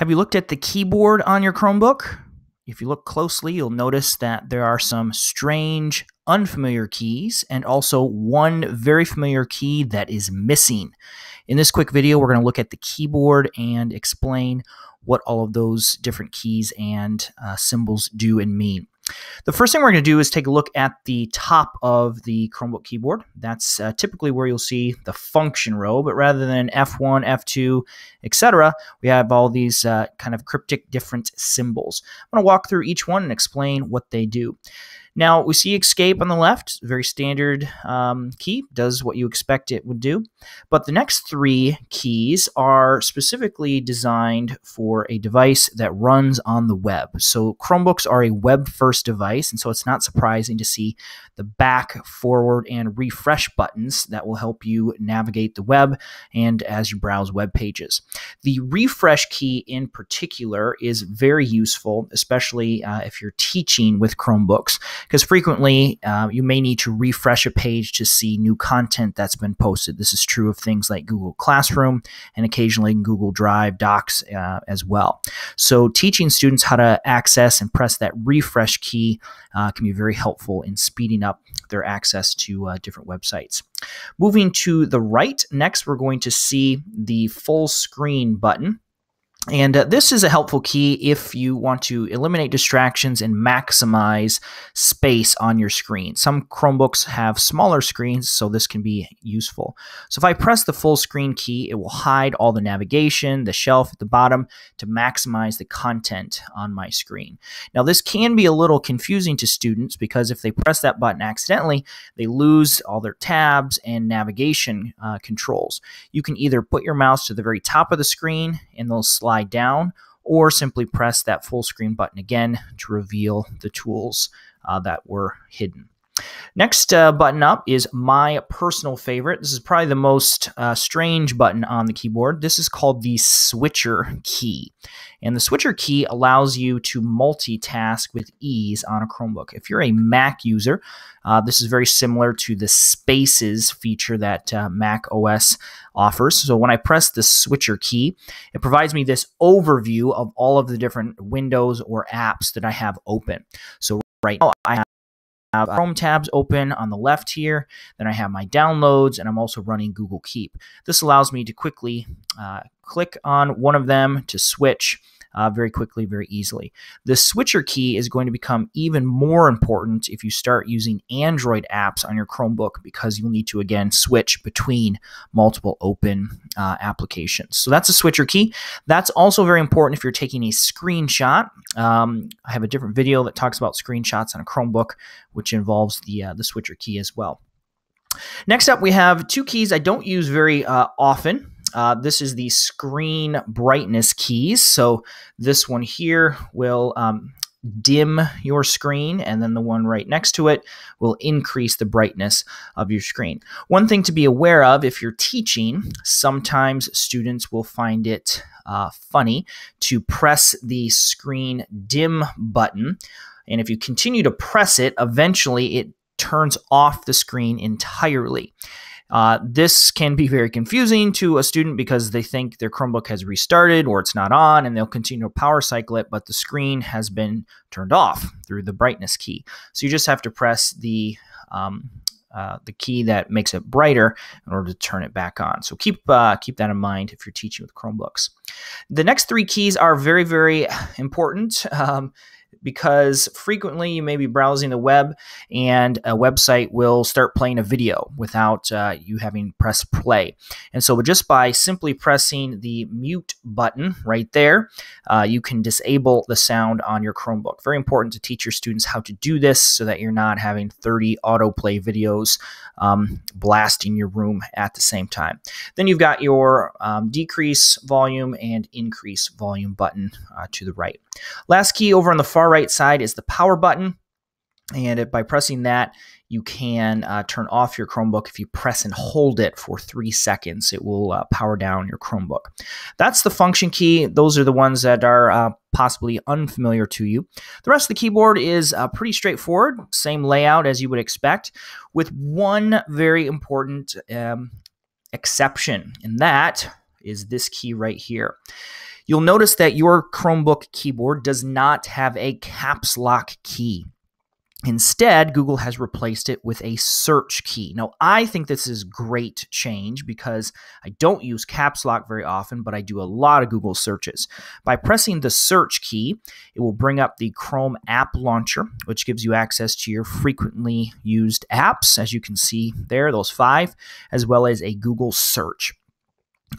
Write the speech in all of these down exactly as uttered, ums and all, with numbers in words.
Have you looked at the keyboard on your Chromebook? If you look closely, you'll notice that there are some strange, unfamiliar keys and also one very familiar key that is missing. In this quick video, we're going to look at the keyboard and explain what all of those different keys and uh, symbols do and mean. The first thing we're going to do is take a look at the top of the Chromebook keyboard. That's uh, typically where you'll see the function row, but rather than F one, F two, et cetera, we have all these uh, kind of cryptic different symbols. I'm going to walk through each one and explain what they do. Now, we see escape on the left, very standard um, key, does what you expect it would do. But the next three keys are specifically designed for a device that runs on the web. So Chromebooks are a web-first device, and so it's not surprising to see the back, forward, and refresh buttons that will help you navigate the web and as you browse web pages. The refresh key in particular is very useful, especially uh, if you're teaching with Chromebooks, because frequently uh, you may need to refresh a page to see new content that's been posted. This is true of things like Google Classroom and occasionally Google Drive, Docs uh, as well. So teaching students how to access and press that refresh key uh, can be very helpful in speeding up their access to uh, different websites. Moving to the right, next we're going to see the full screen button. And uh, this is a helpful key if you want to eliminate distractions and maximize space on your screen. Some Chromebooks have smaller screens, so this can be useful. So if I press the full screen key, it will hide all the navigation, the shelf at the bottom, to maximize the content on my screen. Now, this can be a little confusing to students because if they press that button accidentally, they lose all their tabs and navigation uh, controls. You can either put your mouse to the very top of the screen and they'll slide slide down, or simply press that full screen button again to reveal the tools uh, that were hidden. Next uh, button up is my personal favorite. This is probably the most uh, strange button on the keyboard. This is called the switcher key. And the switcher key allows you to multitask with ease on a Chromebook. If you're a Mac user, uh, this is very similar to the Spaces feature that uh, macOS offers. So when I press the switcher key, it provides me this overview of all of the different windows or apps that I have open. So right now I have have Chrome tabs open on the left here, then I have my downloads, and I'm also running Google Keep. This allows me to quickly uh, click on one of them to switch uh, very quickly, very easily. The switcher key is going to become even more important if you start using Android apps on your Chromebook, because you'll need to, again, switch between multiple open uh, applications. So that's a switcher key. That's also very important if you're taking a screenshot. Um, I have a different video that talks about screenshots on a Chromebook, which involves the, uh, the switcher key as well. Next up, we have two keys I don't use very uh, often. Uh, this is the screen brightness keys. So this one here will um, dim your screen, and then the one right next to it will increase the brightness of your screen. One thing to be aware of if you're teaching, sometimes students will find it uh, funny to press the screen dim button. And if you continue to press it, eventually it turns off the screen entirely. Uh, this can be very confusing to a student because they think their Chromebook has restarted or it's not on, and they'll continue to power cycle it, but the screen has been turned off through the brightness key. So you just have to press the um, uh, the key that makes it brighter in order to turn it back on. So keep uh, keep that in mind if you're teaching with Chromebooks. The next three keys are very, very important. Um, Because frequently you may be browsing the web and a website will start playing a video without uh, you having pressed play. And so just by simply pressing the mute button right there, uh, you can disable the sound on your Chromebook. Very important to teach your students how to do this so that you're not having thirty autoplay videos um, blast in your room at the same time. Then you've got your um, decrease volume and increase volume button uh, to the right. Last key over on the far right side is the power button, and it, by pressing that, you can uh, turn off your Chromebook. If you press and hold it for three seconds, it will uh, power down your Chromebook. That's the function key. Those are the ones that are uh, possibly unfamiliar to you. The rest of the keyboard is uh, pretty straightforward, same layout as you would expect, with one very important um, exception, and that is this key right here. You'll notice that your Chromebook keyboard does not have a caps lock key. Instead, Google has replaced it with a search key. Now, I think this is great change because I don't use caps lock very often, but I do a lot of Google searches. By pressing the search key, it will bring up the Chrome app launcher, which gives you access to your frequently used apps, as you can see there, those five, as well as a Google search.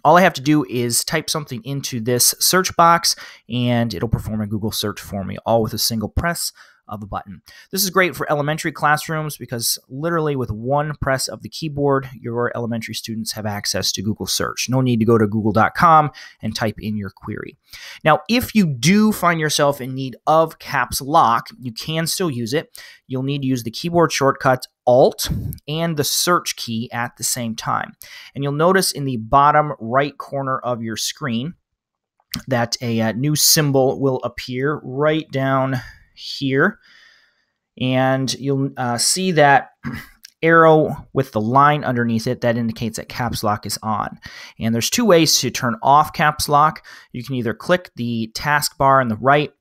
All I have to do is type something into this search box, and it'll perform a Google search for me, all with a single press of a button. This is great for elementary classrooms because literally with one press of the keyboard, your elementary students have access to Google search. No need to go to google dot com and type in your query. Now, if you do find yourself in need of caps lock, you can still use it. You'll need to use the keyboard shortcut Alt and the search key at the same time. And you'll notice in the bottom right corner of your screen that a uh, new symbol will appear right down here, and you'll uh, see that arrow with the line underneath it that indicates that caps lock is on. And there's two ways to turn off caps lock. You can either click the taskbar on the right,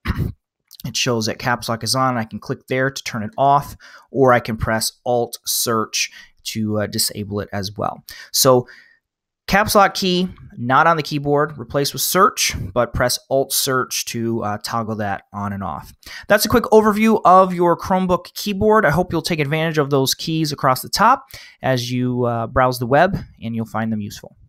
it shows that caps lock is on, I can click there to turn it off, or I can press Alt Search to uh, disable it as well. So caps lock key, not on the keyboard, replaced with search, but press Alt Search to uh, toggle that on and off. That's a quick overview of your Chromebook keyboard. I hope you'll take advantage of those keys across the top as you uh, browse the web, and you'll find them useful.